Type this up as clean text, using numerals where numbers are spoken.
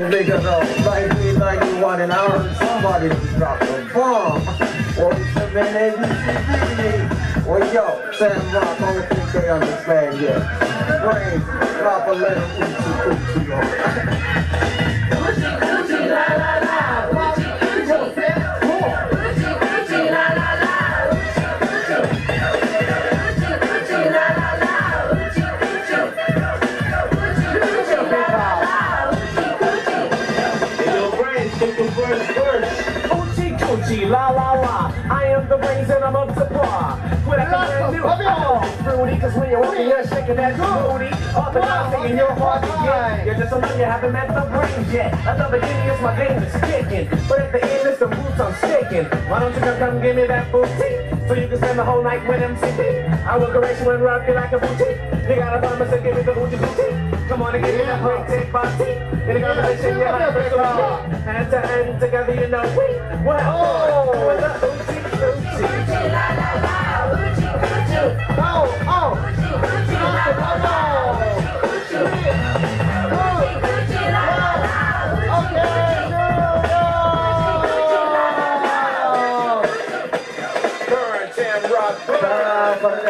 Niggas up like me, like you want an hour. Somebody just dropped a bomb. Or it's a man ABCD. Or yo, Sam Rock, only think they understand, yeah. Brains, drop a letter, oochie, oochie, oochie, oochie, la, la, la. La la la, I am the brains and I'm up to par. What I can do, I'm fruity, cause when you're working, you're shaking that booty. Up and I'm singing your heart again. You're just a man, you haven't met the brains yet. At the beginning, it's my game that's kicking. But at the end, it's the roots I'm shaking. Why don't you come give me that booty? So you can spend the whole night with MCP. I will caress you and rock you like a booty. You gotta promise to give me the booty booty. Come on and give me that break, take my seat. In a conversation, you're like a booty. Hand to hand, together, you know we. What? Oh! Sam Rock.